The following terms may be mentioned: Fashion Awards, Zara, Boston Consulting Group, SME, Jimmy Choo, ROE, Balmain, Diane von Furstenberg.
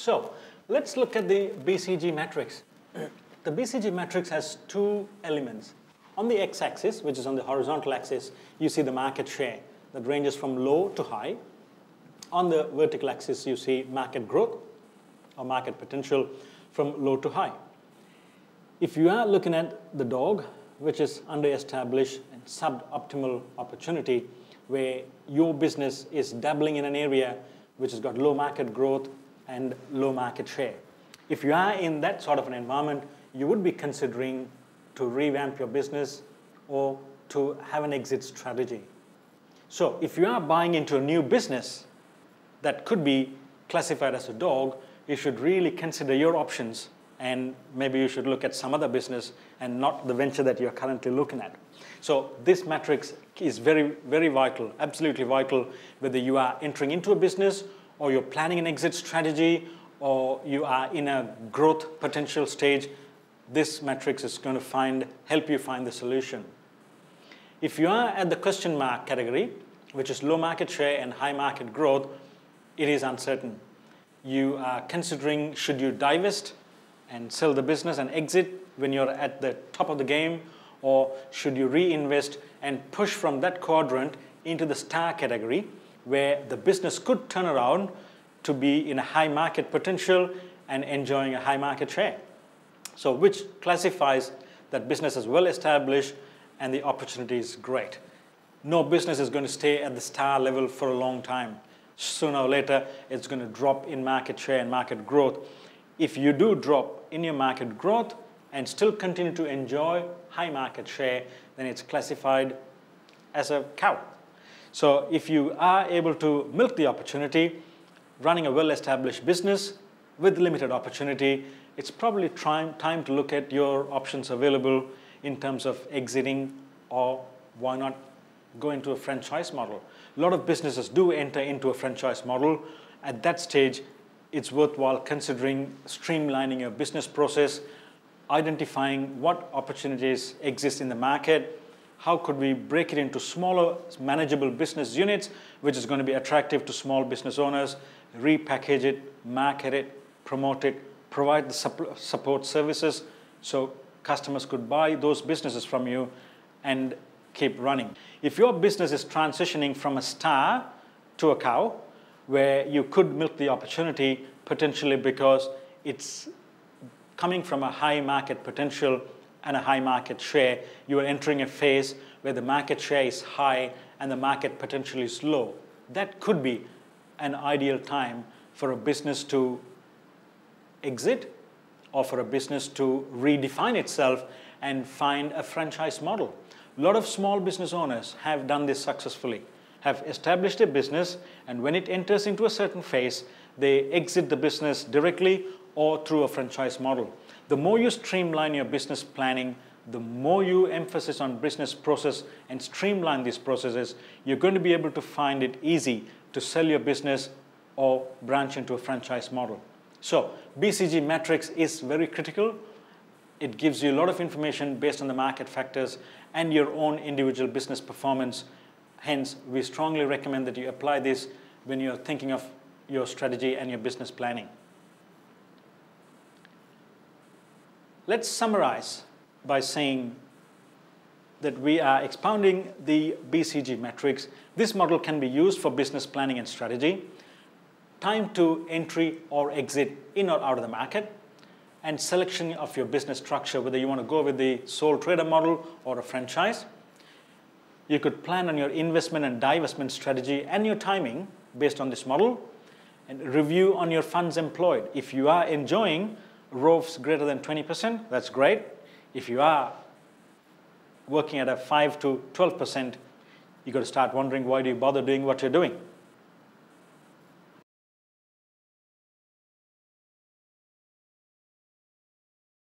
So let's look at the BCG matrix. The BCG matrix has two elements. On the x-axis, which is on the horizontal axis, you see the market share that ranges from low to high. On the vertical axis, you see market growth or market potential from low to high. If you are looking at the dog, which is underestablished and suboptimal opportunity, where your business is dabbling in an area which has got low market growth and low market share. If you are in that sort of an environment, you would be considering to revamp your business or to have an exit strategy. So if you are buying into a new business that could be classified as a dog, you should really consider your options, and maybe you should look at some other business and not the venture that you're currently looking at. So this matrix is very, very vital, absolutely vital, whether you are entering into a business or you're planning an exit strategy or you are in a growth potential stage. This matrix is going to help you find the solution. If you are at the question mark category, which is low market share and high market growth, it is uncertain. You are considering, should you divest and sell the business and exit when you're at the top of the game, or should you reinvest and push from that quadrant into the star category, where the business could turn around to be in a high market potential and enjoying a high market share. So which classifies that business as well established and the opportunity is great. No business is going to stay at the star level for a long time. Sooner or later, it's going to drop in market share and market growth. If you do drop in your market growth and still continue to enjoy high market share, then it's classified as a cow. So if you are able to milk the opportunity, running a well-established business with limited opportunity, it's probably time to look at your options available in terms of exiting, or why not go into a franchise model. A lot of businesses do enter into a franchise model. At that stage, it's worthwhile considering streamlining your business process, identifying what opportunities exist in the market, how could we break it into smaller, manageable business units, which is going to be attractive to small business owners, repackage it, market it, promote it, provide the support services so customers could buy those businesses from you and keep running. If your business is transitioning from a star to a cow, where you could milk the opportunity potentially because it's coming from a high market potential and a high market share, you are entering a phase where the market share is high and the market potential is low. That could be an ideal time for a business to exit or for a business to redefine itself and find a franchise model. A lot of small business owners have done this successfully, have established a business, and when it enters into a certain phase, they exit the business directly or through a franchise model. The more you streamline your business planning, the more you emphasis on business process and streamline these processes, you're going to be able to find it easy to sell your business or branch into a franchise model. So BCG matrix is very critical. It gives you a lot of information based on the market factors and your own individual business performance. Hence, we strongly recommend that you apply this when you're thinking of your strategy and your business planning. Let's summarize by saying that we are expounding the BCG matrix. This model can be used for business planning and strategy, time to entry or exit in or out of the market, and selection of your business structure, whether you want to go with the sole trader model or a franchise. You could plan on your investment and divestment strategy and your timing based on this model, and review on your funds employed. If you are enjoying ROEs greater than 20%, that's great. If you are working at a 5 to 12%, you've got to start wondering, why do you bother doing what you're doing?